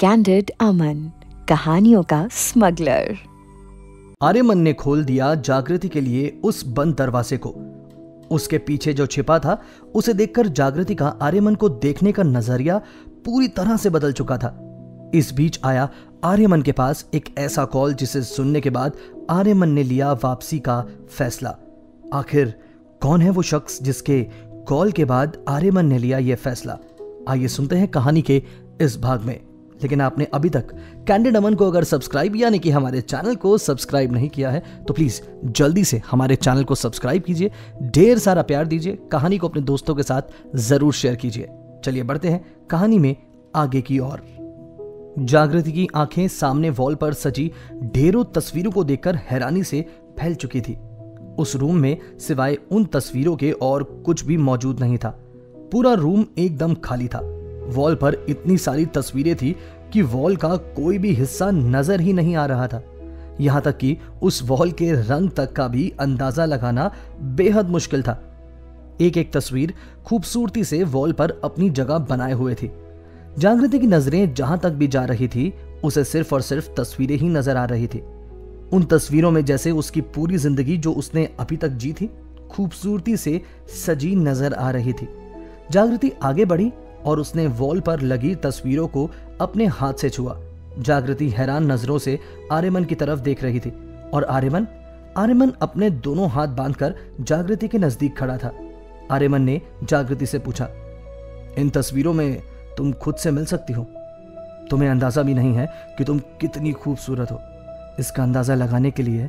Candid अमन, कहानियों का smuggler. Aryaman ने खोल दिया जागृति के लिए उस बंद दरवाजे को। उसके पीछे जो छिपा था उसे देखकर जागृति का आर्यमन को देखने का नजरिया पूरी तरह से बदल चुका था। इस बीच आया आर्यमन के पास एक ऐसा कॉल जिसे सुनने के बाद आर्यमन ने लिया वापसी का फैसला। आखिर कौन है वो शख्स जिसके कॉल के बाद आर्यमन ने लिया ये फैसला? आइए सुनते हैं कहानी के इस भाग में। लेकिन आपने अभी तक कैंडिड अमन को अगर सब्सक्राइब यानी कि हमारे चैनल को सब्सक्राइब नहीं किया है तो प्लीज़ जल्दी से हमारे चैनल को सब्सक्राइब कीजिए, ढेर सारा प्यार दीजिए, कहानी को अपने दोस्तों के साथ ज़रूर शेयर कीजिए। चलिए बढ़ते हैं कहानी में आगे की ओर। जागृति की आंखें सामने वॉल पर सजी ढेरों तस्वीरों को देखकर हैरानी से फैल चुकी थी। उस रूम में सिवाय उन तस्वीरों के और कुछ भी मौजूद नहीं था। पूरा रूम एकदम खाली था। वॉल पर इतनी सारी तस्वीरें थी कि वॉल का कोई भी हिस्सा नजर ही नहीं आ रहा था। यहाँ तक कि उस वॉल के रंग तक का भी अंदाजा लगाना बेहद मुश्किल था। एक एक तस्वीर खूबसूरती से वॉल पर अपनी जगह बनाए हुए थी। जागृति की नजरें जहां तक भी जा रही थी उसे सिर्फ और सिर्फ तस्वीरें ही नजर आ रही थी। उन तस्वीरों में जैसे उसकी पूरी जिंदगी जो उसने अभी तक जी थी खूबसूरती से सजी नजर आ रही थी। जागृति आगे बढ़ी और उसने वॉल पर लगी तस्वीरों को अपने हाथ से छुआ। जागृति हैरान नजरों से आर्यमन की तरफ देख रही थी और आर्यमन अपने दोनों हाथ बांधकर जागृति के नजदीक खड़ा था। आर्यमन ने जागृति से पूछा, इन तस्वीरों में तुम खुद से मिल सकती हो? तुम्हें अंदाजा भी नहीं है कि तुम कितनी खूबसूरत हो। इसका अंदाजा लगाने के लिए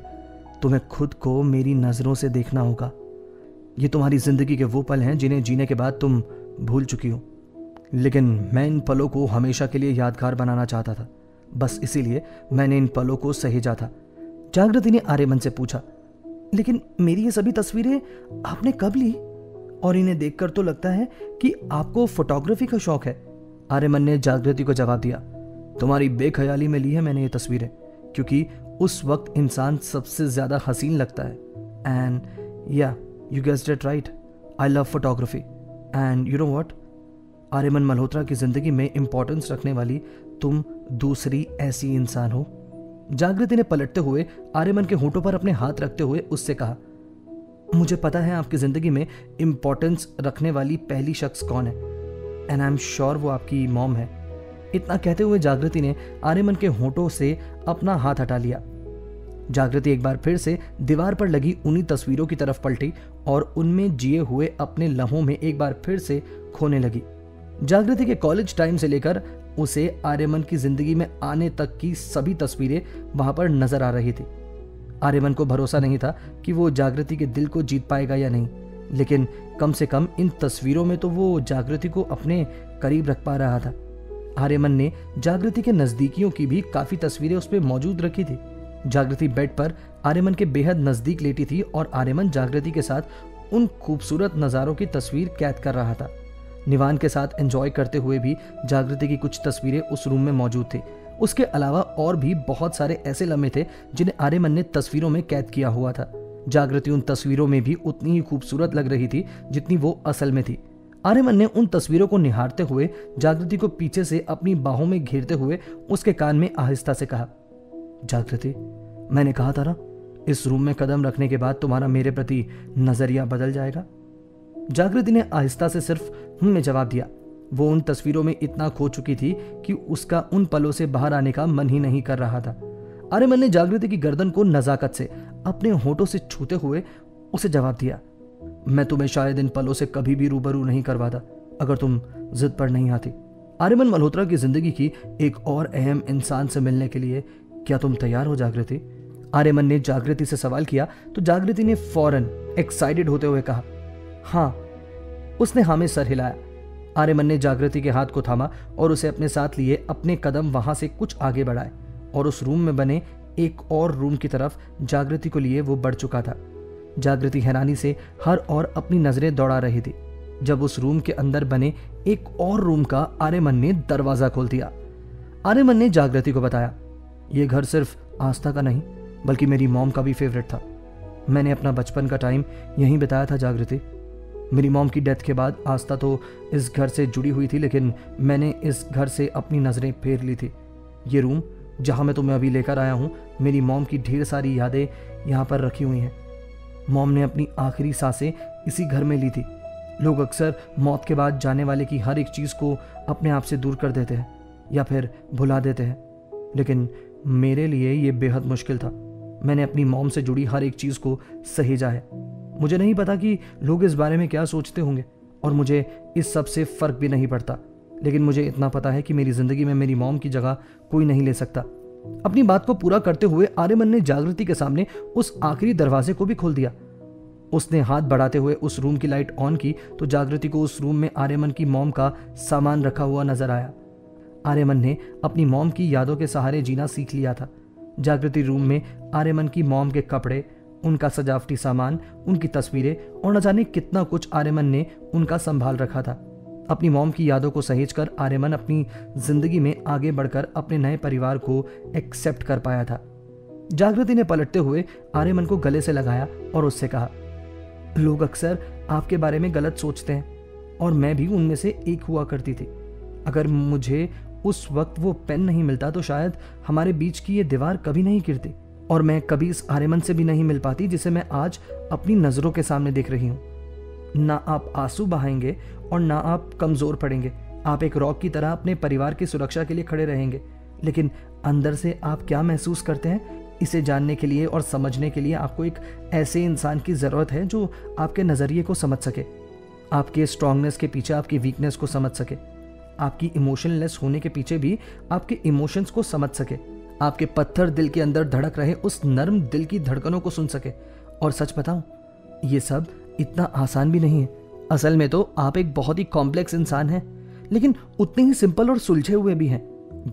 तुम्हें खुद को मेरी नजरों से देखना होगा। ये तुम्हारी जिंदगी के वो पल हैं जिन्हें जीने के बाद तुम भूल चुकी हो, लेकिन मैं इन पलों को हमेशा के लिए यादगार बनाना चाहता था। बस इसीलिए मैंने इन पलों को सहेजा था। जागृति ने आर्यमन से पूछा, लेकिन मेरी ये सभी तस्वीरें आपने कब ली? और इन्हें देखकर तो लगता है कि आपको फोटोग्राफी का शौक है। आर्यमन ने जागृति को जवाब दिया, तुम्हारी बेख्याली में ली है मैंने ये तस्वीरें, क्योंकि उस वक्त इंसान सबसे ज्यादा हसीन लगता है। And yeah you guessed it right, I love photography. And you know what, Aryaman Malhotra की जिंदगी में इंपॉर्टेंस रखने वाली तुम दूसरी ऐसी इंसान हो। जागृति ने पलटते हुए आर्यमन के होठों पर अपने हाथ रखते हुए उससे कहा, मुझे पता है आपकी जिंदगी में इंपॉर्टेंस रखने वाली पहली शख्स कौन है, एंड आई एम श्योर वो आपकी मॉम है। इतना कहते हुए जागृति ने आर्यमन के होठों से अपना हाथ हटा लिया। जागृति एक बार फिर से दीवार पर लगी उन्हीं तस्वीरों की तरफ पलटी और उनमें जिए हुए अपने लम्हों में एक बार फिर से खोने लगी। जागृति के कॉलेज टाइम से लेकर उसे आर्यमन की जिंदगी में आने तक की सभी तस्वीरें वहां पर नजर आ रही थी। आर्यमन को भरोसा नहीं था कि वो जागृति के दिल को जीत पाएगा या नहीं, लेकिन कम से कम इन तस्वीरों में तो वो जागृति को अपने करीब रख पा रहा था। आर्यमन ने जागृति के नजदीकियों की भी काफी तस्वीरें उसमें मौजूद रखी थी। जागृति बेड पर आर्यमन के बेहद नजदीक लेटी थी और आर्यमन जागृति के साथ उन खूबसूरत नज़ारों की तस्वीर कैद कर रहा था। निवान के साथ एंजॉय करते हुए भी जागृति की कुछ तस्वीरें उस रूम में मौजूद थी। उसके अलावा और भी बहुत सारे ऐसे लम्हे थे जिन्हें आर्यमन ने तस्वीरों में कैद किया हुआ था। जागृति उन तस्वीरों में भी उतनी ही खूबसूरत लग रही थी जितनी वो असल में थी। आर्यमन ने उन तस्वीरों को निहारते हुए जागृति को पीछे से अपनी बाहों में घेरते हुए उसके कान में आहिस्ता से कहा, जागृति, मैंने कहा था ना, इस रूम में कदम रखने के बाद तुम्हारा मेरे प्रति नजरिया बदल जाएगा। जागृति ने आहिस्ता से सिर्फ हम्म में जवाब दिया। वो उन तस्वीरों में इतना खो चुकी थी कि उसका उन पलों से बाहर आने का मन ही नहीं कर रहा था। आर्यमन ने जागृति की गर्दन को नजाकत से अपने होठों से छूते हुए उसे जवाब दिया, मैं तुम्हें शायद इन पलों से कभी भी रूबरू नहीं करवाता अगर तुम जिद पर नहीं आती। आर्यमन मल्होत्रा की जिंदगी की एक और अहम इंसान से मिलने के लिए क्या तुम तैयार हो जागृति? आर्यमन ने जागृति से सवाल किया तो जागृति ने फौरन एक्साइटेड होते हुए कहा, हाँ। उसने हाँ में सर हिलाया। आर्यमन ने जागृति के हाथ को थामा और उसे अपने साथ लिए अपने कदम वहां से कुछ आगे बढ़ाए और उस रूम में बने एक और रूम की तरफ जागृति को लिए वो बढ़ चुका था। जागृति हैरानी से हर और अपनी नजरें दौड़ा रही थी जब उस रूम के अंदर बने एक और रूम का आर्यमन ने दरवाजा खोल दिया। आर्यमन ने जागृति को बताया, यह घर सिर्फ आस्था का नहीं बल्कि मेरी मॉम का भी फेवरेट था। मैंने अपना बचपन का टाइम यहीं बिताया था जागृति। मेरी मॉम की डेथ के बाद आस्था तो इस घर से जुड़ी हुई थी, लेकिन मैंने इस घर से अपनी नज़रें फेर ली थी। ये रूम जहाँ मैं तुम्हें अभी लेकर आया हूँ, मेरी मॉम की ढेर सारी यादें यहाँ पर रखी हुई हैं। मॉम ने अपनी आखिरी सांसें इसी घर में ली थी। लोग अक्सर मौत के बाद जाने वाले की हर एक चीज़ को अपने आप से दूर कर देते हैं या फिर भुला देते हैं, लेकिन मेरे लिए ये बेहद मुश्किल था। मैंने अपनी मॉम से जुड़ी हर एक चीज़ को सहेजा है। मुझे नहीं पता कि लोग इस बारे में क्या सोचते होंगे और मुझे इस सब से फ़र्क भी नहीं पड़ता, लेकिन मुझे इतना पता है कि मेरी ज़िंदगी में मेरी मॉम की जगह कोई नहीं ले सकता। अपनी बात को पूरा करते हुए आर्यमन ने जागृति के सामने उस आखिरी दरवाजे को भी खोल दिया। उसने हाथ बढ़ाते हुए उस रूम की लाइट ऑन की तो जागृति को उस रूम में आर्यमन की मॉम का सामान रखा हुआ नजर आया। आर्यमन ने अपनी मॉम की यादों के सहारे जीना सीख लिया था। जागृति रूम में आर्यमन की मॉम के कपड़े, उनका सजावटी सामान, उनकी तस्वीरें और न जाने कितना कुछ आर्यमन ने उनका संभाल रखा था। अपनी मॉम की यादों को सहेज कर आर्यमन अपनी जिंदगी में आगे बढ़कर अपने नए परिवार को एक्सेप्ट कर पाया था। जागृति ने पलटते हुए आर्यमन को गले से लगाया और उससे कहा, लोग अक्सर आपके बारे में गलत सोचते हैं और मैं भी उनमें से एक हुआ करती थी। अगर मुझे उस वक्त वो पेन नहीं मिलता तो शायद हमारे बीच की ये दीवार कभी नहीं गिरती और मैं कभी इस आर्यमन से भी नहीं मिल पाती जिसे मैं आज अपनी नज़रों के सामने देख रही हूँ। ना आप आंसू बहाएंगे और ना आप कमज़ोर पड़ेंगे। आप एक रॉक की तरह अपने परिवार की सुरक्षा के लिए खड़े रहेंगे, लेकिन अंदर से आप क्या महसूस करते हैं इसे जानने के लिए और समझने के लिए आपको एक ऐसे इंसान की ज़रूरत है जो आपके नज़रिए को समझ सके, आपके स्ट्रांगनेस के पीछे आपकी वीकनेस को समझ सके, आपकी इमोशनलेस होने के पीछे भी आपके इमोशंस को समझ सके, आपके पत्थर दिल के अंदर धड़क रहे उस नर्म दिल की धड़कनों को सुन सके। और सच बताऊं, ये सब इतना आसान भी नहीं है। असल में तो आप एक बहुत ही कॉम्प्लेक्स इंसान हैं, लेकिन उतने ही सिंपल और सुलझे हुए भी हैं,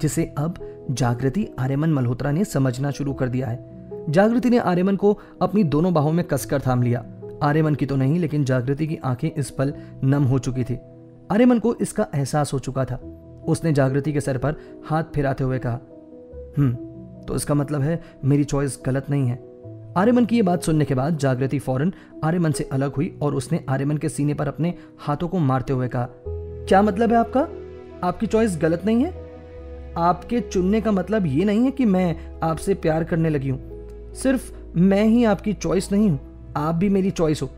जिसे अब जागृति आर्यमन मल्होत्रा ने समझना शुरू कर दिया है। जागृति ने आर्यमन को अपनी दोनों बाहों में कसकर थाम लिया। आर्यमन की तो नहीं, लेकिन जागृति की आंखें इस पल नम हो चुकी थी। आर्यमन को इसका एहसास हो चुका था। उसने जागृति के सर पर हाथ फिराते हुए कहा, तो इसका मतलब है मेरी चॉइस गलत नहीं है। आर्यमन की ये बात सुनने के बाद जागृति फौरन आर्यमन से अलग हुई और उसने आर्यमन के सीने पर अपने हाथों को मारते हुए कहा, क्या मतलब है आपका? आपकी चॉइस गलत नहीं है? आपके चुनने का मतलब ये नहीं है कि मैं आपसे प्यार करने लगी हूँ। सिर्फ मैं ही आपकी चॉइस नहीं हूँ, आप भी मेरी चॉइस हो।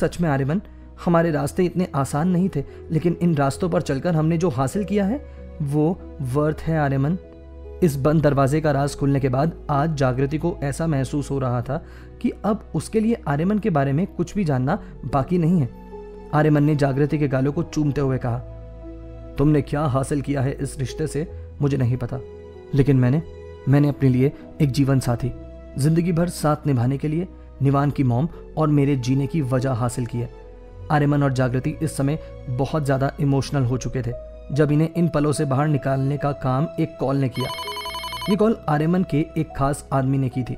सच में आर्यमन, हमारे रास्ते इतने आसान नहीं थे, लेकिन इन रास्तों पर चलकर हमने जो हासिल किया है वो वर्थ है। आर्यमन, इस बंद दरवाजे का राज खुलने के बाद आज जागृति को ऐसा महसूस हो रहा था कि अब उसके लिए आर्यमन के बारे में कुछ भी जानना बाकी नहीं है। आर्यमन ने जागृति के गालों को चूमते हुए कहा, तुमने क्या हासिल किया है इस रिश्ते से मुझे नहीं पता, लेकिन मैंने अपने लिए एक जीवन साथी, जिंदगी भर साथ निभाने के लिए निवान की मॉम और मेरे जीने की वजह हासिल की है। आर्यमन और जागृति इस समय बहुत ज़्यादा इमोशनल हो चुके थे जब इन्हें इन पलों से बाहर निकालने का काम एक कॉल ने किया। ये कॉल आर्यमन के एक खास आदमी ने की थी।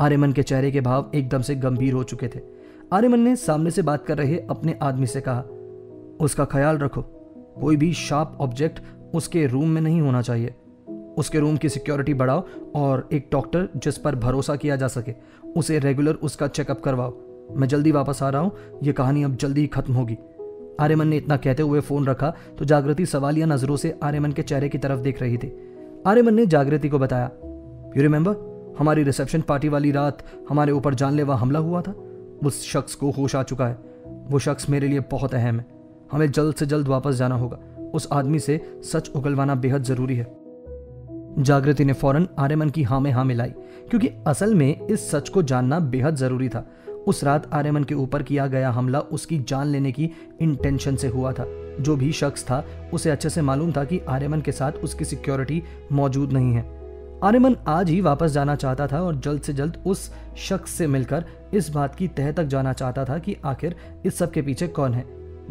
आर्यमन के चेहरे के भाव एकदम से गंभीर हो चुके थे। आर्यमन ने सामने से बात कर रहे अपने आदमी से कहा, उसका ख्याल रखो, कोई भी शार्प ऑब्जेक्ट उसके रूम में नहीं होना चाहिए। उसके रूम की सिक्योरिटी बढ़ाओ और एक डॉक्टर जिस पर भरोसा किया जा सके उसे रेगुलर उसका चेकअप करवाओ। मैं जल्दी वापस आ रहा हूँ, ये कहानी अब जल्दी ही खत्म होगी। आर्यमन ने इतना कहते हुए फ़ोन रखा तो जागृति सवालिया नज़रों से आर्यमन के चेहरे की तरफ देख रही थी। आर्यमन ने जागृति को बताया, यू रिमेंबर हमारी रिसेप्शन पार्टी वाली रात हमारे ऊपर जानलेवा हमला हुआ था? उस शख्स को होश आ चुका है। वो शख्स मेरे लिए बहुत अहम है, हमें जल्द से जल्द वापस जाना होगा। उस आदमी से सच उगलवाना बेहद ज़रूरी है। जागृति ने फौरन आर्यमन की हाँ में हाँ मिलाई, क्योंकि असल में इस सच को जानना बेहद ज़रूरी था। उस रात आर्यमन के ऊपर किया गया हमला उसकी जान लेने की इंटेंशन से हुआ था। जो भी शख्स था उसे अच्छे से मालूम था कि आर्यमन के साथ उसकी सिक्योरिटी मौजूद नहीं है। आर्यमन आज ही वापस जाना चाहता था और जल्द से जल्द उस शख्स से मिलकर इस बात की तह तक जाना चाहता था कि आखिर इस सब के पीछे कौन है।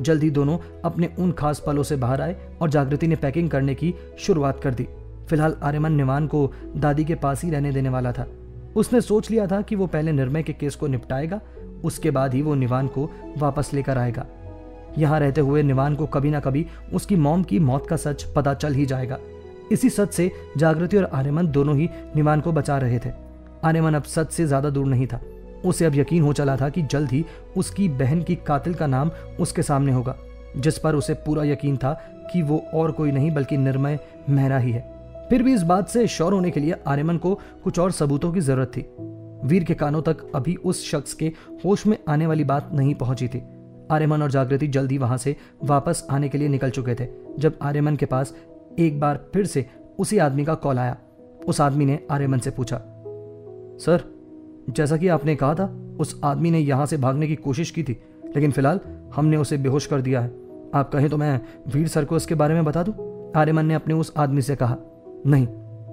जल्द ही दोनों अपने उन खास पलों से बाहर आए और जागृति ने पैकिंग करने की शुरुआत कर दी। फिलहाल आर्यमन निवान को दादी के पास ही रहने देने वाला था। उसने सोच लिया था कि वो पहले निर्मय के केस को निपटाएगा, उसके बाद ही वो निवान को वापस लेकर आएगा। यहाँ रहते हुए निवान को कभी ना कभी उसकी मॉम की मौत का सच पता चल ही जाएगा। इसी सच से जागृति और आर्यमन दोनों ही निवान को बचा रहे थे। आर्यमन अब सच से ज़्यादा दूर नहीं था। उसे अब यकीन हो चला था कि जल्द ही उसकी बहन की कातिल का नाम उसके सामने होगा, जिस पर उसे पूरा यकीन था कि वो और कोई नहीं बल्कि निर्मय मेहरा ही है। फिर भी इस बात से श्योर होने के लिए आर्यमन को कुछ और सबूतों की जरूरत थी। वीर के कानों तक अभी उस शख्स के होश में आने वाली बात नहीं पहुंची थी। आर्यमन और जागृति जल्दी वहां से वापस आने के लिए निकल चुके थे जब आर्यमन के पास एक बार फिर से उसी आदमी का कॉल आया। उस आदमी ने आर्यमन से पूछा, सर जैसा कि आपने कहा था उस आदमी ने यहां से भागने की कोशिश की थी, लेकिन फिलहाल हमने उसे बेहोश कर दिया है। आप कहें तो मैं वीर सर को इसके बारे में बता दूं? आर्यमन ने अपने उस आदमी से कहा। नहीं,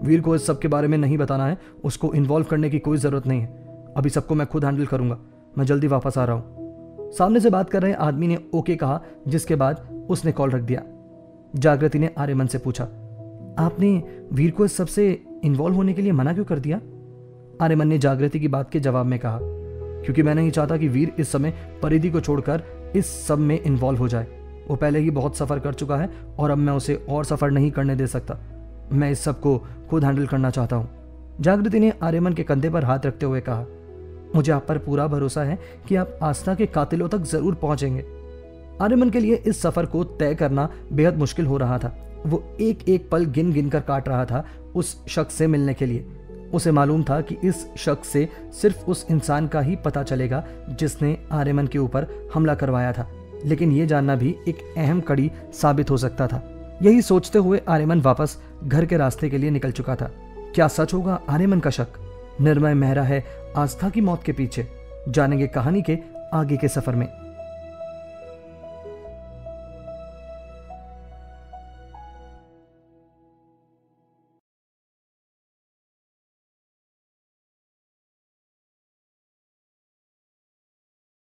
वीर को इस सब के बारे में नहीं बताना है, उसको इन्वॉल्व करने की कोई ज़रूरत नहीं है। अभी सबको मैं खुद हैंडल करूंगा, मैं जल्दी वापस आ रहा हूँ। सामने से बात कर रहे आदमी ने ओके कहा, जिसके बाद उसने कॉल रख दिया। जागृति ने आर्यमन से पूछा, आपने वीर को इस सबसे इन्वॉल्व होने के लिए मना क्यों कर दिया? आर्यमन ने जागृति की बात के जवाब में कहा, क्योंकि मैं नहीं चाहता कि वीर इस समय परिधि को छोड़कर इस सब में इन्वॉल्व हो जाए। वो पहले ही बहुत सफ़र कर चुका है और अब मैं उसे और सफ़र नहीं करने दे सकता। मैं इस सब को खुद हैंडल करना चाहता हूँ। जागृति ने आर्यमन के कंधे पर हाथ रखते हुए कहा, मुझे आप पर पूरा भरोसा है कि आप आस्था के कातिलों तक ज़रूर पहुँचेंगे। आर्यमन के लिए इस सफ़र को तय करना बेहद मुश्किल हो रहा था। वो एक एक पल गिन गिन कर काट रहा था उस शख्स से मिलने के लिए। उसे मालूम था कि इस शख्स से सिर्फ उस इंसान का ही पता चलेगा जिसने आर्यमन के ऊपर हमला करवाया था, लेकिन ये जानना भी एक अहम कड़ी साबित हो सकता था। यही सोचते हुए आर्यमन वापस घर के रास्ते के लिए निकल चुका था। क्या सच होगा आर्यमन का शक? निर्मय मेहरा है आस्था की मौत के पीछे। जानेंगे कहानी के आगे के सफर में।